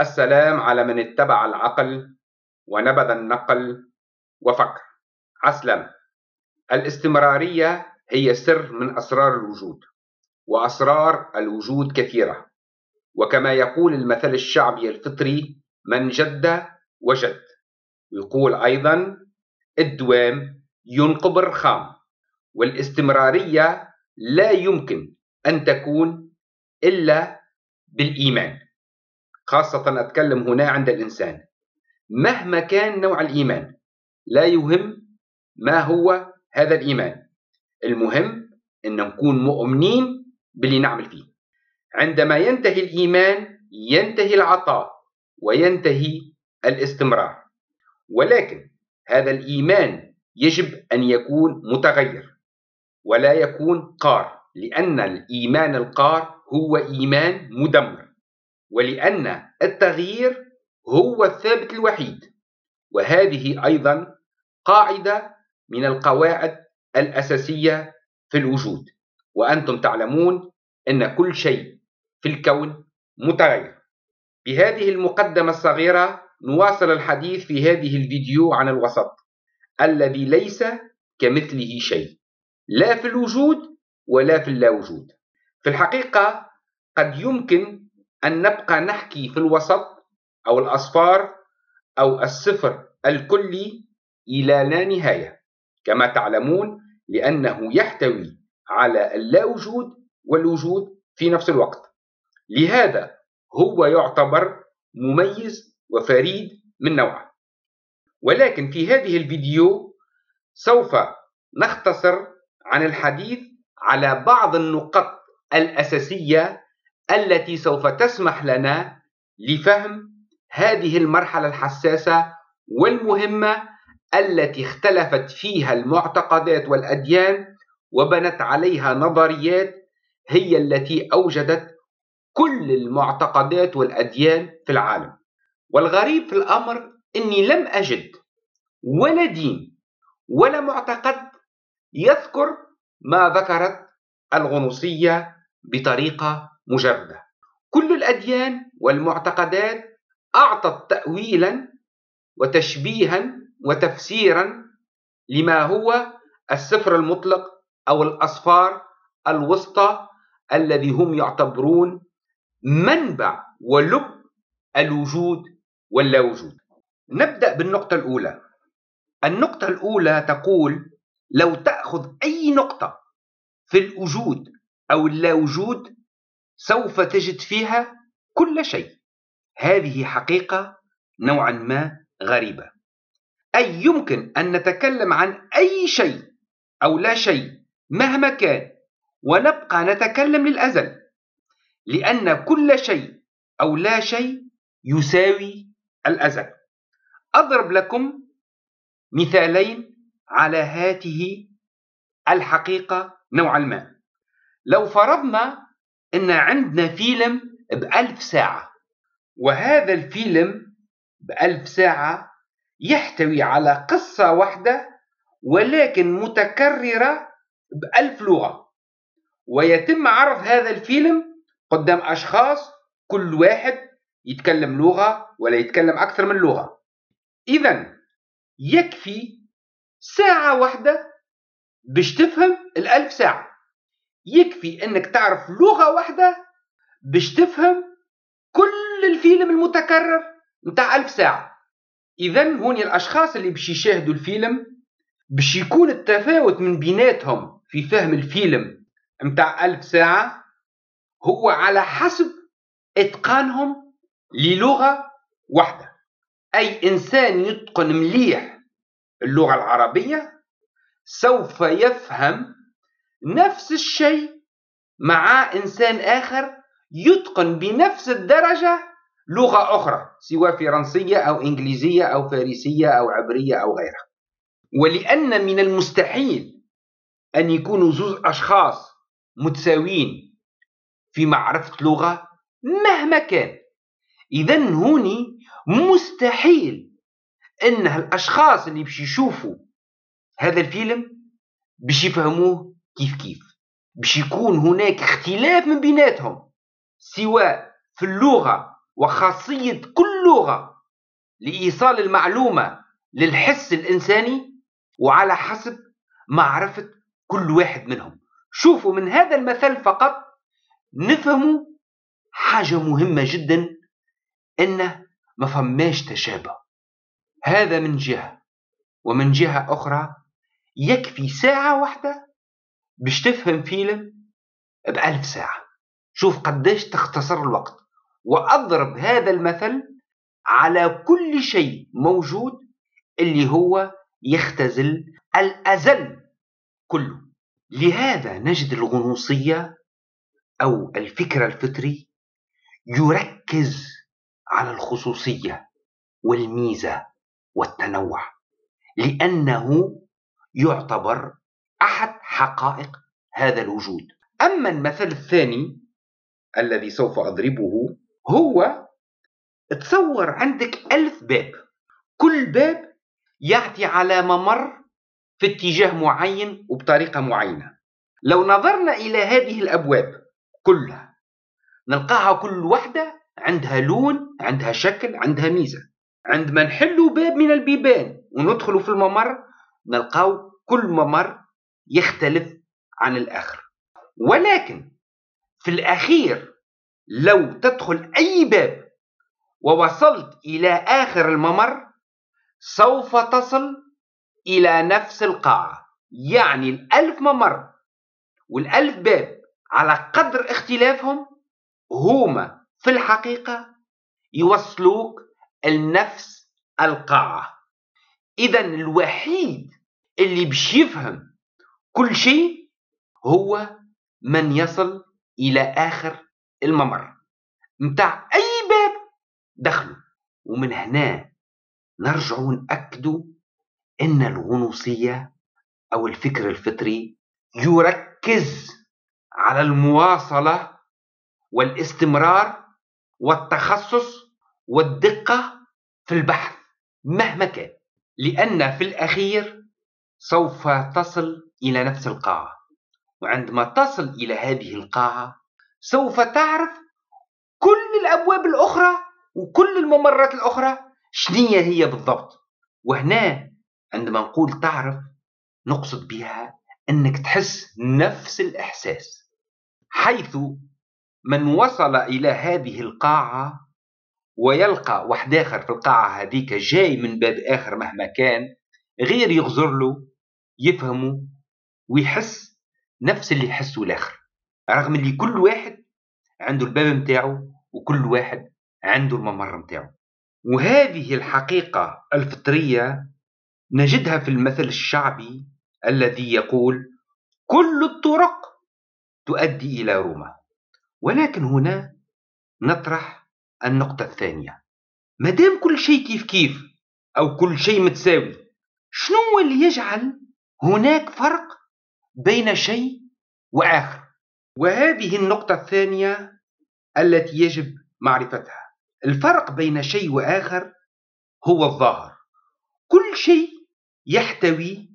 السلام على من اتبع العقل ونبذ النقل وفكر. عسلامة. الاستمرارية هي سر من أسرار الوجود، وأسرار الوجود كثيرة، وكما يقول المثل الشعبي الفطري: من جد وجد. ويقول أيضا: الدوام ينقب الرخام. والاستمرارية لا يمكن أن تكون إلا بالإيمان، خاصة أتكلم هنا عند الإنسان، مهما كان نوع الإيمان، لا يهم ما هو هذا الإيمان، المهم أن نكون مؤمنين باللي نعمل فيه. عندما ينتهي الإيمان ينتهي العطاء وينتهي الاستمرار، ولكن هذا الإيمان يجب أن يكون متغير ولا يكون قار، لأن الإيمان القار هو إيمان مدمر، ولأن التغيير هو الثابت الوحيد. وهذه أيضا قاعدة من القواعد الأساسية في الوجود، وأنتم تعلمون أن كل شيء في الكون متغير. بهذه المقدمة الصغيرة نواصل الحديث في هذه الفيديو عن الوسط الذي ليس كمثله شيء، لا في الوجود ولا في اللاوجود. في الحقيقة قد يمكن أن نبقى نحكي في الوسط أو الأصفار أو الصفر الكلي إلى لا نهاية، كما تعلمون، لأنه يحتوي على اللاوجود والوجود في نفس الوقت، لهذا هو يعتبر مميز وفريد من نوعه. ولكن في هذه الفيديو سوف نختصر عن الحديث على بعض النقط الأساسية التي سوف تسمح لنا لفهم هذه المرحلة الحساسة والمهمة التي اختلفت فيها المعتقدات والأديان وبنت عليها نظريات هي التي أوجدت كل المعتقدات والأديان في العالم. والغريب في الأمر أني لم أجد ولا دين ولا معتقد يذكر ما ذكرت الغنوصية بطريقة مجردة. كل الأديان والمعتقدات أعطت تأويلا وتشبيها وتفسيرا لما هو الصفر المطلق أو الأصفار الوسطى الذي هم يعتبرون منبع ولب الوجود واللاوجود. نبدأ بالنقطة الأولى. النقطة الأولى تقول: لو تأخذ أي نقطة في الوجود أو اللاوجود سوف تجد فيها كل شيء. هذه حقيقة نوعا ما غريبة، أي يمكن أن نتكلم عن أي شيء أو لا شيء مهما كان ونبقى نتكلم للأزل، لأن كل شيء أو لا شيء يساوي الأزل. أضرب لكم مثالين على هذه الحقيقة نوعا ما. لو فرضنا أن عندنا فيلم ب1000 ساعة، وهذا الفيلم ب1000 ساعة يحتوي على قصة واحدة ولكن متكررة ب1000 لغة، ويتم عرض هذا الفيلم قدام أشخاص كل واحد يتكلم لغة ولا يتكلم أكثر من لغة. إذن يكفي ساعة واحدة باش تفهم ال1000 ساعة، يكفي أنك تعرف لغة واحدة باش تفهم كل الفيلم المتكرر متاع 1000 ساعة. إذن هون الأشخاص اللي باش يشاهدوا الفيلم باش يكون التفاوت من بيناتهم في فهم الفيلم متاع 1000 ساعة هو على حسب إتقانهم للغة واحدة. أي إنسان يتقن مليح اللغة العربية سوف يفهم نفس الشيء مع إنسان آخر يتقن بنفس الدرجة لغة أخرى، سواء فرنسية أو إنجليزية أو فارسية أو عبرية أو غيرها. ولأن من المستحيل أن يكونوا زوج أشخاص متساويين في معرفة لغة مهما كان، إذن هوني مستحيل أن هالأشخاص اللي باش يشوفوا هذا الفيلم باش يفهموه كيف كيف، باش يكون هناك اختلاف من بيناتهم سواء في اللغة وخاصية كل لغة لإيصال المعلومة للحس الإنساني وعلى حسب معرفة كل واحد منهم. شوفوا من هذا المثال فقط نفهموا حاجة مهمة جدا، إنه ما فماش تشابه. هذا من جهة، ومن جهة أخرى يكفي ساعة واحدة باش تفهم فيلم ب1000 ساعة. شوف قداش تختصر الوقت. وأضرب هذا المثل على كل شيء موجود اللي هو يختزل الأزل كله. لهذا نجد الغنوصية أو الفكر الفطري يركز على الخصوصية والميزة والتنوع، لأنه يعتبر أحد حقائق هذا الوجود. أما المثل الثاني الذي سوف أضربه هو: تصور عندك 1000 باب، كل باب يعطي على ممر في اتجاه معين وبطريقة معينة. لو نظرنا إلى هذه الأبواب كلها نلقاها كل واحدة عندها لون، عندها شكل، عندها ميزة. عندما نحلوا باب من البيبان وندخلوا في الممر نلقاو كل ممر يختلف عن الآخر. ولكن في الأخير لو تدخل أي باب ووصلت إلى آخر الممر سوف تصل إلى نفس القاعة. يعني 1000 ممر وال1000 باب على قدر اختلافهم هما في الحقيقة يوصلوك لنفس القاعة. إذا الوحيد اللي باش يفهم كل شيء هو من يصل إلى آخر الممر متاع أي باب دخله. ومن هنا نرجع ونأكدوا إن الغنوصية أو الفكر الفطري يركز على المواصلة والاستمرار والتخصص والدقة في البحث مهما كان، لأن في الأخير سوف تصل إلى نفس القاعة. وعندما تصل إلى هذه القاعة سوف تعرف كل الأبواب الأخرى وكل الممرات الأخرى شنية هي بالضبط. وهنا عندما نقول تعرف نقصد بها أنك تحس نفس الإحساس، حيث من وصل إلى هذه القاعة ويلقى واحد آخر في القاعة هذيك جاي من باب آخر مهما كان غير يغزر له، يفهمه ويحس نفس اللي يحسوا الآخر، رغم اللي كل واحد عنده الباب متاعه وكل واحد عنده الممر متاعه. وهذه الحقيقة الفطرية نجدها في المثل الشعبي الذي يقول: كل الطرق تؤدي إلى روما. ولكن هنا نطرح النقطة الثانية: مادام كل شيء كيف كيف أو كل شيء متساوي، شنو اللي يجعل هناك فرق بين شيء وآخر؟ وهذه النقطة الثانية التي يجب معرفتها. الفرق بين شيء وآخر هو الظاهر. كل شيء يحتوي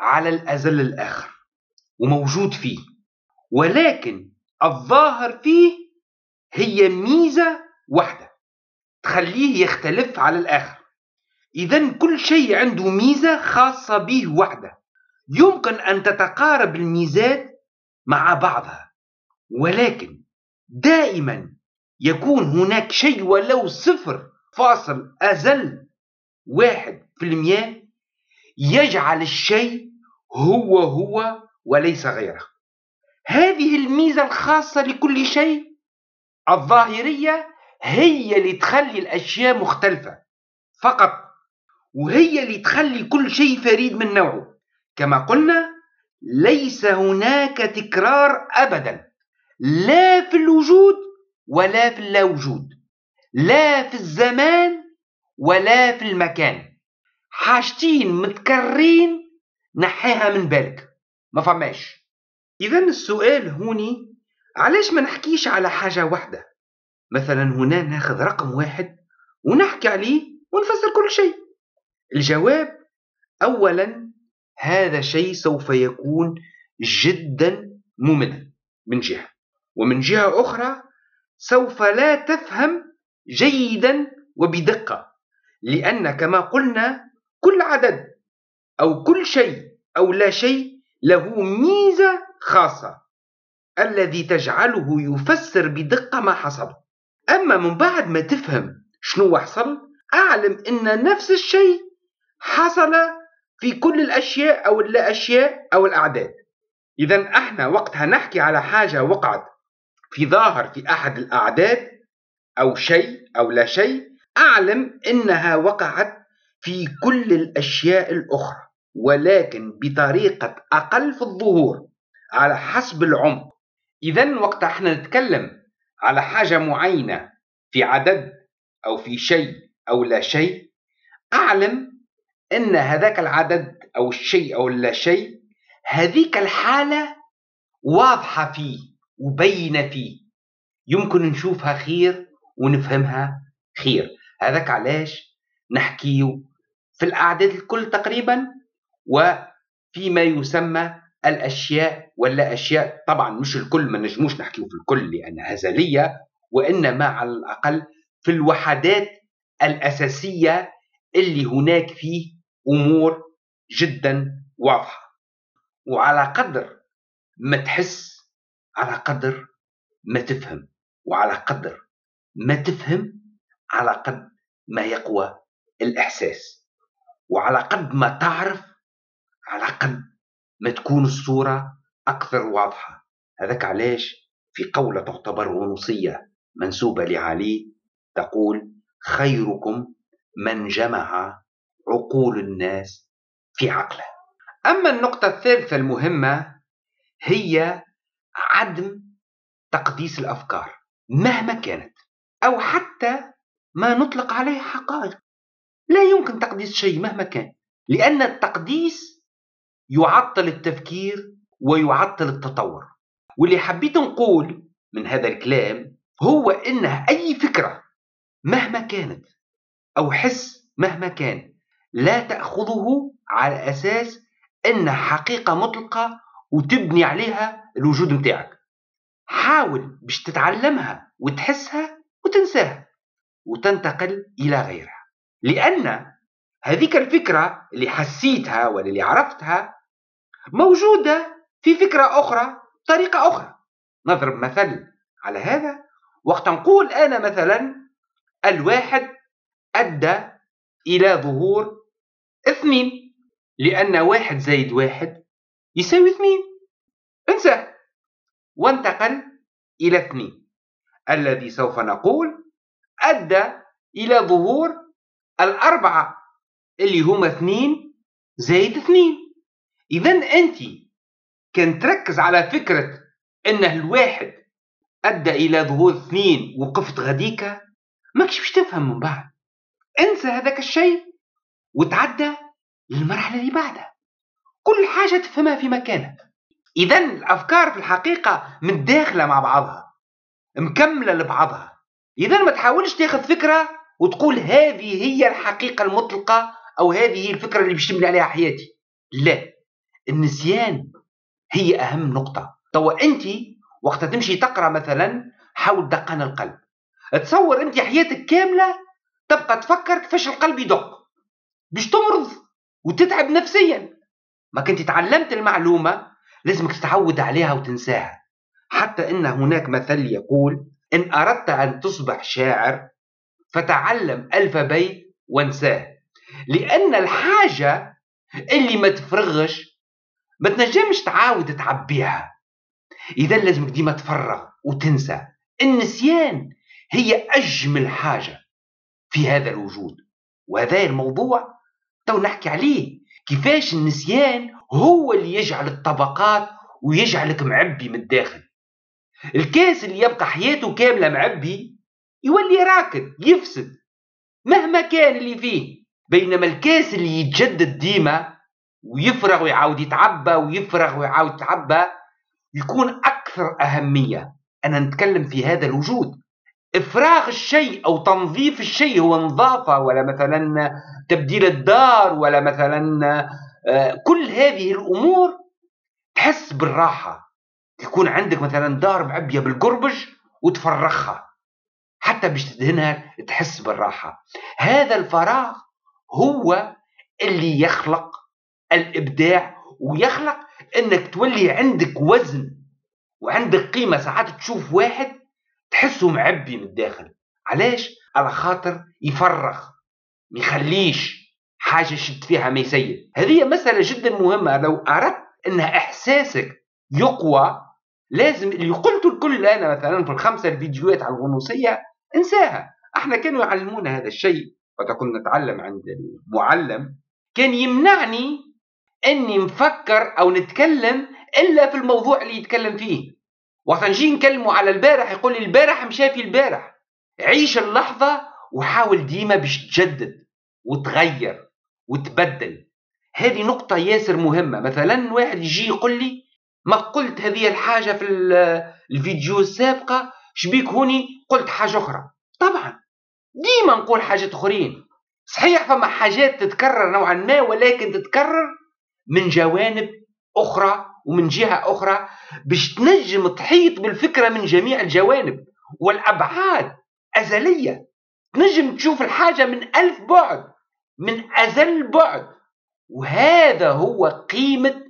على الأزل الآخر وموجود فيه، ولكن الظاهر فيه هي ميزة واحدة تخليه يختلف على الآخر. إذن كل شيء عنده ميزة خاصة به واحدة، يمكن أن تتقارب الميزات مع بعضها، ولكن دائما يكون هناك شيء ولو 0.01% يجعل الشيء هو وليس غيره. هذه الميزة الخاصة لكل شيء الظاهرية هي اللي تخلي الأشياء مختلفة فقط، وهي اللي تخلي كل شيء فريد من نوعه. كما قلنا ليس هناك تكرار أبدا، لا في الوجود ولا في اللاوجود، لا في الزمان ولا في المكان. حاجتين متكررين نحيها من بالك، ما فماش. إذن السؤال هوني: علاش ما نحكيش على حاجة واحدة؟ مثلا هنا ناخذ رقم واحد ونحكي عليه ونفسر كل شيء. الجواب: أولا هذا شيء سوف يكون جدا ممل من جهة، ومن جهة أخرى سوف لا تفهم جيدا وبدقة، لأن كما قلنا كل عدد أو كل شيء أو لا شيء له ميزة خاصة الذي تجعله يفسر بدقة ما حصل. أما من بعد ما تفهم شنو حصل، أعلم أن نفس الشيء حصل في كل الأشياء أو اللا أشياء أو الأعداد. إذن احنا وقتها نحكي على حاجة وقعت في ظاهر في أحد الأعداد أو شيء أو لا شيء، أعلم أنها وقعت في كل الأشياء الأخرى ولكن بطريقة أقل في الظهور على حسب العمق. إذن وقت احنا نتكلم على حاجة معينة في عدد أو في شيء أو لا شيء، أعلم أن هذاك العدد أو الشيء أو لا شيء هذيك الحالة واضحة فيه وبينة فيه، يمكن نشوفها خير ونفهمها خير. هذاك علاش نحكيه في الأعداد الكل تقريبا وفيما يسمى الأشياء ولا أشياء. طبعا مش الكل، ما نجموش نحكيه في الكل لأن هزلية، وإنما على الأقل في الوحدات الأساسية اللي هناك فيه أمور جدا واضحة. وعلى قدر ما تحس على قدر ما تفهم، وعلى قدر ما تفهم على قد ما يقوى الإحساس، وعلى قد ما تعرف على قد ما تكون الصورة أكثر واضحة. هذاك علاش في قولة تعتبر ونصية منسوبة لعلي تقول: خيركم من جمع عقول الناس في عقله. أما النقطة الثالثة المهمة هي عدم تقديس الأفكار مهما كانت، أو حتى ما نطلق عليه حقائق. لا يمكن تقديس شيء مهما كان، لأن التقديس يعطل التفكير ويعطل التطور. واللي حبيت نقول من هذا الكلام هو إنه أي فكرة مهما كانت أو حس مهما كان لا تأخذه على أساس إنه حقيقة مطلقة وتبني عليها الوجود متاعك. حاول باش تتعلمها وتحسها وتنساها وتنتقل إلى غيرها، لأن هذيك الفكرة اللي حسيتها ولا اللي عرفتها موجودة في فكرة أخرى بطريقة أخرى. نضرب مثل على هذا، وقت نقول أنا مثلا الواحد أدى إلى ظهور 2، لأن 1 زائد 1 يساوي 2، انساه وانتقل إلى 2 الذي سوف نقول أدى إلى ظهور 4 اللي هما 2 زائد 2. إذن أنت كان تركز على فكرة أنه 1 أدى إلى ظهور 2 وقفت غديكة، ماكش باش تفهم من بعد. انسى هذاك الشيء وتعدى للمرحلة اللي بعدها، كل حاجة تفهمها في مكانها. إذن الأفكار في الحقيقة متداخلة مع بعضها، مكملة لبعضها. إذن ما تحاولش تاخذ فكرة وتقول هذه هي الحقيقة المطلقة أو هذه هي الفكرة اللي باش نبني عليها حياتي. لا، النسيان هي أهم نقطة. توا أنت وقت تمشي تقرأ مثلا حول دقان القلب، تصور أنت حياتك كاملة تبقى تفكر كيفاش القلب يدق باش تمرض وتتعب نفسيا. ما كنت تعلمت المعلومة لازمك تتعود عليها وتنساها. حتى ان هناك مثل يقول: ان اردت ان تصبح شاعر فتعلم 1000 بيت وانساه، لان الحاجة اللي ما تفرغش ما تنجمش تعاود تعبيها. اذا لازمك ديما تفرغ وتنسى. النسيان هي اجمل حاجة في هذا الوجود، وهذا الموضوع تو نحكي عليه، كيفاش النسيان هو اللي يجعل الطبقات ويجعلك معبي من الداخل. الكاس اللي يبقى حياته كاملة معبي يولي راكد يفسد مهما كان اللي فيه، بينما الكاس اللي يتجدد ديما ويفرغ ويعاود يتعبى ويفرغ ويعاود يتعبى يكون أكثر أهمية. أنا نتكلم في هذا الوجود إفراغ الشيء أو تنظيف الشيء هو نظافة، ولا مثلا تبديل الدار، ولا مثلا كل هذه الأمور تحس بالراحة. تكون عندك مثلا دار معبية بالقربج وتفرخها، حتى باش تدهنها تحس بالراحة. هذا الفراغ هو اللي يخلق الإبداع ويخلق أنك تولي عندك وزن وعندك قيمة. ساعات تشوف واحد تحسه معبي من الداخل، علاش؟ على خاطر يفرغ، ما يخليش حاجة شد فيها ما يسيب. هذه مسألة جدا مهمة. لو أردت أن إحساسك يقوى لازم اللي قلته الكل الآن مثلا في الخمسة الفيديوهات على الغنوصية انساها. احنا كانوا يعلمونا هذا الشيء وقت كنا نتعلم عند المعلم، كان يمنعني أني نفكر أو نتكلم إلا في الموضوع اللي يتكلم فيه. وقت نجي نكلمه على البارح يقول لي البارح مشافي البارح. عيش اللحظة وحاول ديما باش تجدد وتغير وتبدل. هذه نقطة ياسر مهمة. مثلا واحد يجي يقول لي ما قلت هذه الحاجة في الفيديو السابقة، شبيك هوني قلت حاجة أخرى. طبعا ديما نقول حاجة أخرين، صحيح فما حاجات تتكرر نوعا ما، ولكن تتكرر من جوانب أخرى ومن جهة أخرى باش تنجم تحيط بالفكرة من جميع الجوانب والأبعاد أزلية. تنجم تشوف الحاجة من 1000 بعد، من أزل بعد. وهذا هو قيمة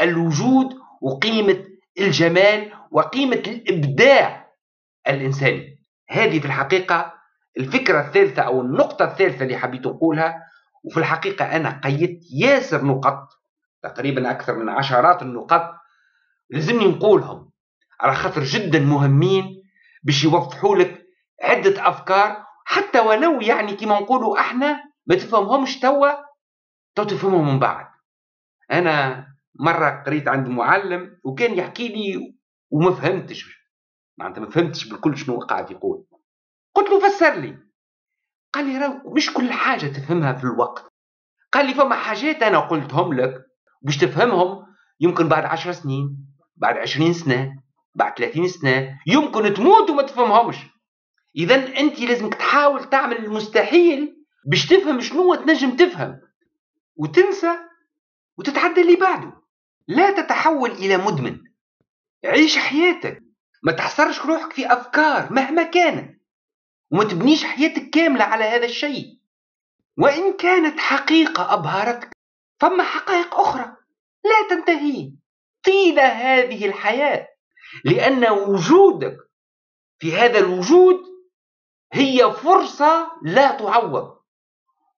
الوجود وقيمة الجمال وقيمة الإبداع الإنساني. هذه في الحقيقة الفكرة الثالثة أو النقطة الثالثة اللي حبيت أقولها. وفي الحقيقة أنا قيدت ياسر نقط، تقريبا أكثر من عشرات النقط لازمني نقولهم على خاطر جدا مهمين باش يوضحوا لك عدة أفكار، حتى ولو يعني كما نقولوا احنا ما تفهمهمش تو تفهمهم من بعد. أنا مرة قريت عند معلم وكان يحكي لي وما فهمتش، معناتها ما فهمتش بالكل شنو قاعد يقول. قلت له فسر لي. قال لي راه مش كل حاجة تفهمها في الوقت. قال لي فما حاجات أنا قلتهم لك باش تفهمهم يمكن بعد 10 سنين، بعد 20 سنة، بعد 30 سنة، يمكن تموت وما تفهمهمش. إذا أنت لازمك تحاول تعمل المستحيل باش تفهم شنو تنجم تفهم، وتنسى وتتعدى اللي بعده. لا تتحول إلى مدمن، عيش حياتك، ما تحصرش روحك في أفكار مهما كانت، وما تبنيش حياتك كاملة على هذا الشيء. وإن كانت حقيقة أبهرتك فما حقائق أخرى لا تنتهي طيلة هذه الحياة، لأن وجودك في هذا الوجود هي فرصة لا تعوض.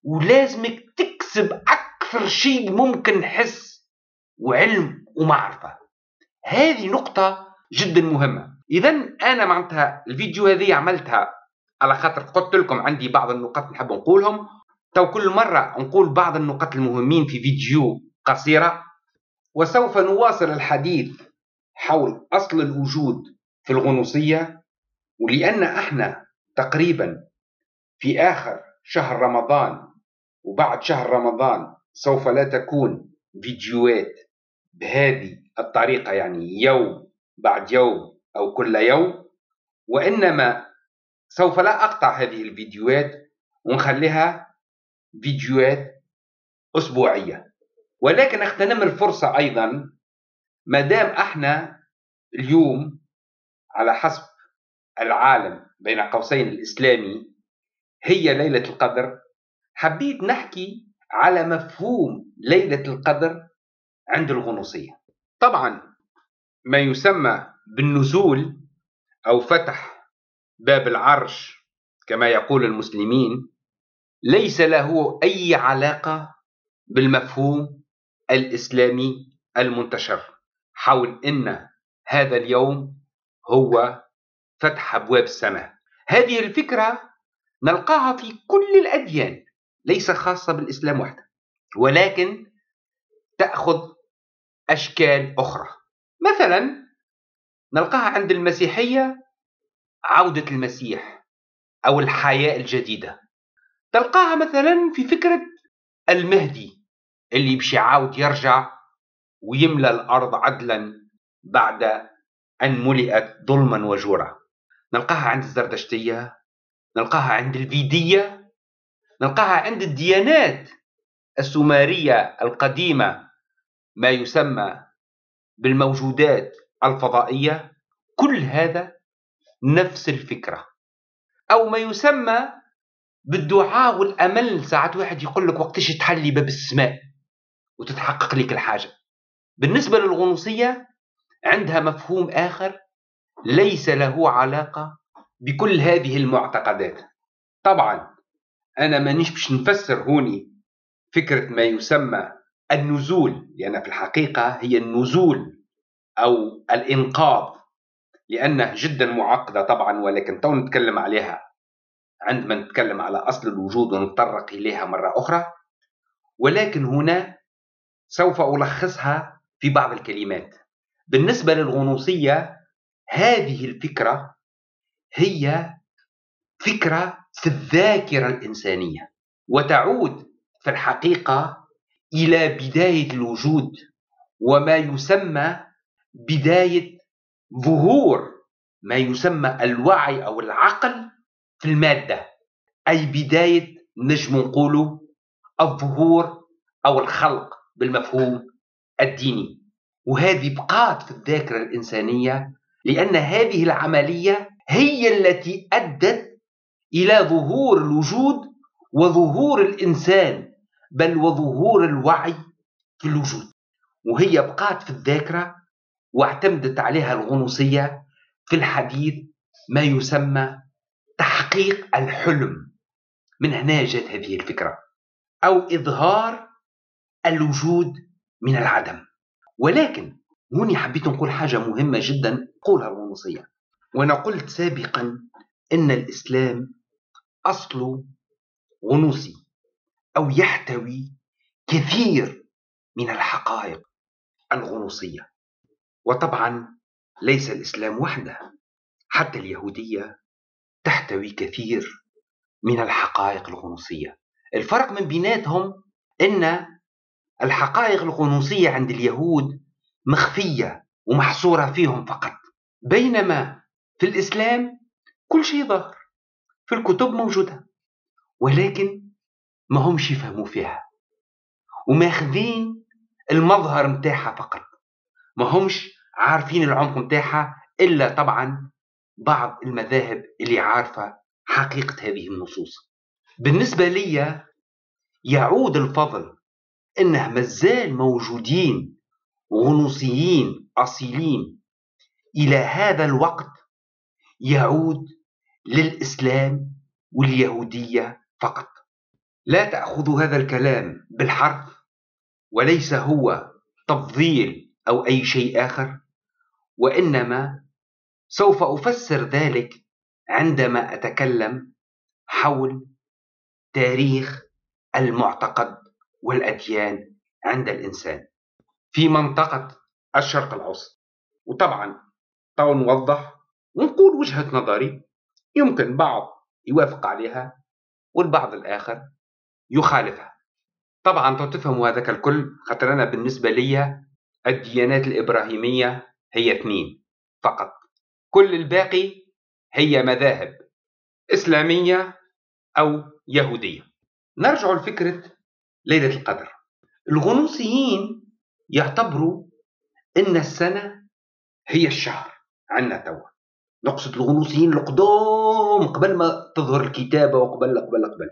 ولازمك تكسب أكثر شيء ممكن حس وعلم ومعرفة. هذه نقطة جدا مهمة. إذا أنا معناتها الفيديو هذه عملتها على خاطر قلت لكم عندي بعض النقاط نحب نقولهم. تو كل مرة نقول بعض النقاط المهمين في فيديو قصيرة. وسوف نواصل الحديث حول أصل الوجود في الغنوصية، ولأن احنا تقريبا في آخر شهر رمضان، وبعد شهر رمضان سوف لا تكون فيديوهات بهذه الطريقة، يعني يوم بعد يوم أو كل يوم، وإنما سوف لا أقطع هذه الفيديوهات ونخليها فيديوهات أسبوعية. ولكن اغتنم الفرصة أيضا، مادام احنا اليوم على حسب العالم بين قوسين الإسلامي هي ليلة القدر، حبيت نحكي على مفهوم ليلة القدر عند الغنوصية. طبعا ما يسمى بالنزول أو فتح باب العرش كما يقول المسلمين ليس له أي علاقة بالمفهوم الإسلامي المنتشر حول أن هذا اليوم هو فتح أبواب السماء. هذه الفكرة نلقاها في كل الأديان، ليس خاصة بالإسلام وحده، ولكن تأخذ أشكال أخرى. مثلا نلقاها عند المسيحية عودة المسيح أو الحياة الجديدة. تلقاها مثلا في فكرة المهدي اللي باش يعاود يرجع ويملى الأرض عدلا بعد أن ملئت ظلما وجورا. نلقاها عند الزردشتية، نلقاها عند الفيدية، نلقاها عند الديانات السومرية القديمة ما يسمى بالموجودات الفضائية. كل هذا نفس الفكرة. أو ما يسمى بالدعاء والأمل. ساعات واحد يقول لك وقتاش تحلي باب السماء وتتحقق لك الحاجة. بالنسبة للغنوصية عندها مفهوم آخر ليس له علاقة بكل هذه المعتقدات. طبعا أنا مانيش باش نفسر هوني فكرة ما يسمى النزول، لأن في الحقيقة هي النزول أو الإنقاذ، لأنها جدا معقدة طبعا، ولكن تو نتكلم عليها عندما نتكلم على أصل الوجود ونتطرق إليها مرة أخرى. ولكن هنا سوف ألخصها في بعض الكلمات. بالنسبة للغنوصية هذه الفكرة هي فكرة في الذاكرة الإنسانية، وتعود في الحقيقة إلى بداية الوجود وما يسمى بداية ظهور ما يسمى الوعي أو العقل في المادة، أي بداية نجم نقوله الظهور أو الخلق بالمفهوم الديني. وهذه بقات في الذاكرة الإنسانية لأن هذه العملية هي التي أدت إلى ظهور الوجود وظهور الإنسان، بل وظهور الوعي في الوجود. وهي بقات في الذاكرة واعتمدت عليها الغنوصية في الحديث ما يسمى تحقيق الحلم. من هنا جاءت هذه الفكرة، أو إظهار الوجود من العدم. ولكن هوني حبيت نقول حاجة مهمة جدا قولها الغنوصية، وأنا قلت سابقا إن الإسلام أصله غنوصي أو يحتوي كثير من الحقائق الغنوصية. وطبعا ليس الإسلام وحده، حتى اليهودية تحتوي كثير من الحقائق الغنوصية. الفرق من بيناتهم إن الحقائق الغنوصية عند اليهود مخفية ومحصورة فيهم فقط، بينما في الإسلام كل شيء ظاهر في الكتب موجودة، ولكن ما همش يفهموا فيها وماخذين المظهر متاحها فقط، ما همش عارفين العمق متاحها، إلا طبعا بعض المذاهب اللي عارفة حقيقة هذه النصوص. بالنسبة لي يعود الفضل إنه مازال موجودين غنوصيين أصيلين إلى هذا الوقت، يعود للإسلام واليهودية فقط. لا تأخذوا هذا الكلام بالحرف، وليس هو تفضيل أو أي شيء آخر، وإنما سوف أفسر ذلك عندما أتكلم حول تاريخ المعتقد والأديان عند الإنسان في منطقة الشرق الأوسط. وطبعا طبعا نوضح ونقول وجهة نظري، يمكن بعض يوافق عليها والبعض الآخر يخالفها. طبعا تفهموا هذاك الكل، خاطر أنا بالنسبة لي الديانات الإبراهيمية هي 2 فقط، كل الباقي هي مذاهب إسلامية أو يهودية. نرجع لفكرة ليلة القدر. الغنوصيين يعتبروا إن السنة هي الشهر عنا توا، نقصد الغنوصيين القدام قبل ما تظهر الكتابة، وقبل قبل قبل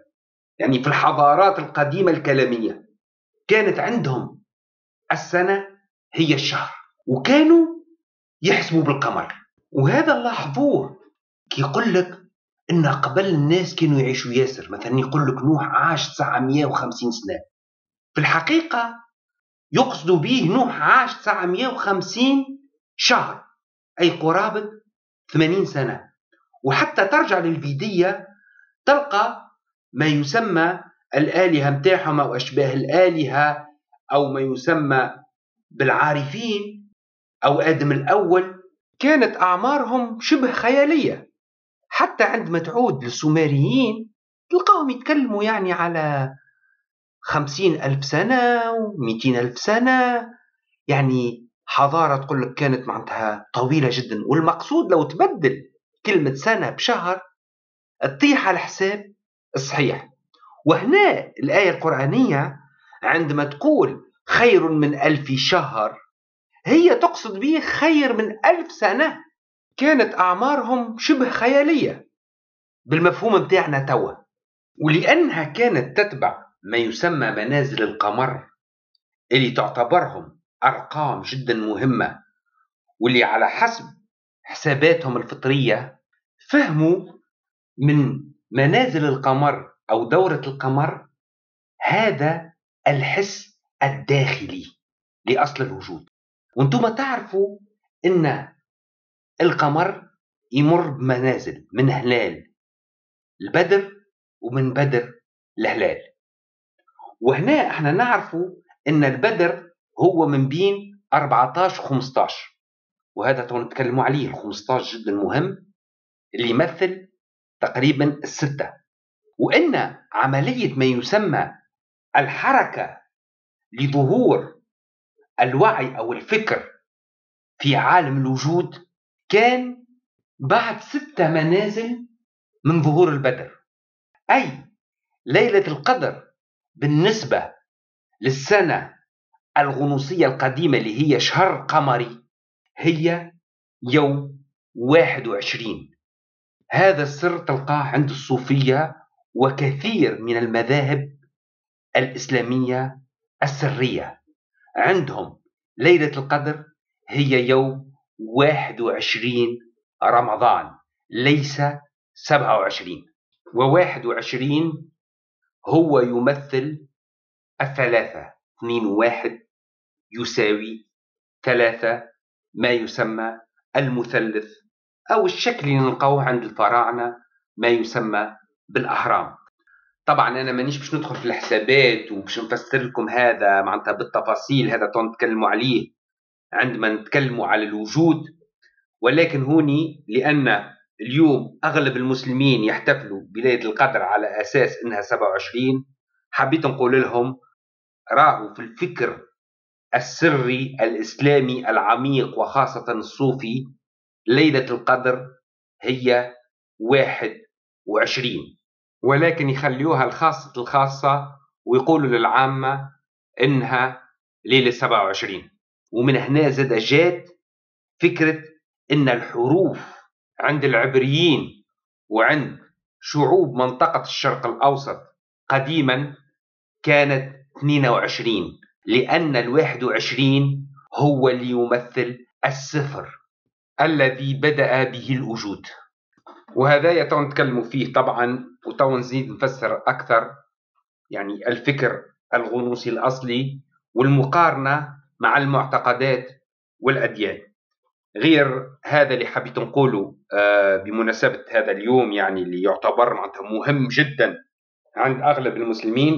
يعني في الحضارات القديمة الكلامية كانت عندهم السنة هي الشهر، وكانوا يحسبوا بالقمر. وهذا لاحظوه كي يقول لك إن قبل الناس كانوا يعيشوا ياسر، مثلا يقول لك نوح عاش 950 سنة، في الحقيقة يقصدوا به نوح عاش 950 شهر، أي قرابة 80 سنة. وحتى ترجع للفيدية تلقى ما يسمى الآلهة متاعهم أو أشباه الآلهة أو ما يسمى بالعارفين أو آدم الأول، كانت أعمارهم شبه خيالية. حتى عندما تعود للسومريين تلقاهم يتكلموا يعني على 50,000 سنة و200,000 سنة، يعني حضارة تقول لك كانت معناتها طويلة جدا. والمقصود لو تبدل كلمة سنة بشهر تطيح على الحساب الصحيح. وهنا الآية القرآنية عندما تقول خير من 1000 شهر، هي تقصد به خير من 1000 سنة. كانت أعمارهم شبه خيالية، بالمفهوم بتاعنا توا. ولأنها كانت تتبع ما يسمى منازل القمر اللي تعتبرهم أرقام جدا مهمة، واللي على حسب حساباتهم الفطرية فهموا من منازل القمر أو دورة القمر هذا الحس الداخلي لأصل الوجود. وانتم تعرفوا إن القمر يمر بمنازل من هلال البدر ومن بدر الهلال، وهنا احنا نعرفوا إن البدر هو من بين 14-15، وهذا تنتكلموا عليه. 15 جدا مهم اللي يمثل تقريبا 6، وإن عملية ما يسمى الحركة لظهور الوعي أو الفكر في عالم الوجود كان بعد 6 منازل من ظهور البدر. أي ليلة القدر بالنسبة للسنة الغنوصية القديمة اللي هي شهر قمري هي يوم 21. هذا السر تلقاه عند الصوفية وكثير من المذاهب الإسلامية السرية، عندهم ليلة القدر هي يوم 21 رمضان ليس 27، و21 هو يمثل الثلاثة، 2 و1 يساوي 3، ما يسمى المثلث أو الشكل اللي نلقاه عند الفراعنة ما يسمى بالأهرام. طبعا أنا مانيش باش ندخل في الحسابات وباش نفسر لكم هذا معناتها بالتفاصيل، هذا نتكلموا عليه عندما نتكلموا على الوجود. ولكن هوني لأن اليوم أغلب المسلمين يحتفلوا بليلة القدر على أساس أنها 27، حبيت نقول لهم راهو في الفكر السري الإسلامي العميق وخاصة الصوفي ليلة القدر هي 21، ولكن يخليوها الخاصة الخاصة ويقولوا للعامة إنها ليلة 27. ومن هنا زاد جات فكرة إن الحروف عند العبريين وعند شعوب منطقة الشرق الأوسط قديما كانت 22، لأن 21 هو اللي يمثل الصفر الذي بدأ به الوجود. وهذا يتو نتكلموا فيه طبعا، وتو نزيد نفسر أكثر يعني الفكر الغنوصي الأصلي والمقارنة مع المعتقدات والأديان. غير هذا اللي حبيت نقوله بمناسبة هذا اليوم يعني اللي يعتبر معناتها مهم جدا عند أغلب المسلمين.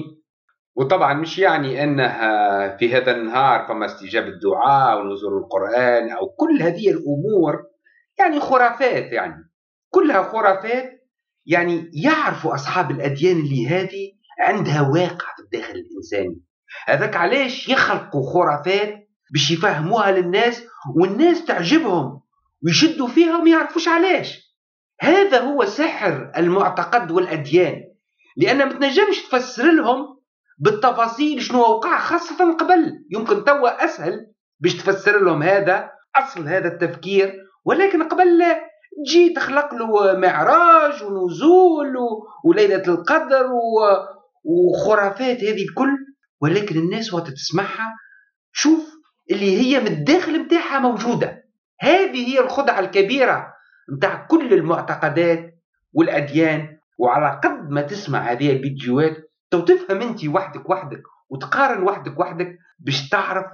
وطبعا مش يعني أنها في هذا النهار فما استجابة الدعاء ونزول القرآن أو كل هذه الأمور يعني خرافات، يعني كلها خرافات، يعني يعرفوا أصحاب الأديان اللي هذه عندها واقع في الداخل الإنساني، هذاك علاش يخلقوا خرافات باش يفهموها للناس والناس تعجبهم ويشدوا فيها وما يعرفوش علاش. هذا هو سحر المعتقد والأديان، لأن ما تنجمش تفسر لهم بالتفاصيل شنو وقع خاصة قبل، يمكن توا أسهل باش تفسر لهم هذا أصل هذا التفكير، ولكن قبل تجي تخلق له معراج ونزول وليلة القدر وخرافات هذه الكل. ولكن الناس وقت تسمعها شوف اللي هي من الداخل متاعها موجودة. هذه هي الخدعة الكبيرة متاع كل المعتقدات والأديان. وعلى قد ما تسمع هذه الفيديوهات تفهم انت وحدك وتقارن وحدك باش تعرف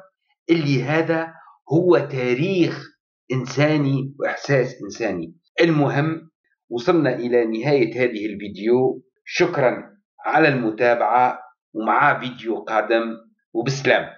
اللي هذا هو تاريخ إنساني وإحساس إنساني. المهم وصلنا إلى نهاية هذه الفيديو، شكرا على المتابعة، ومع فيديو قادم وبسلام.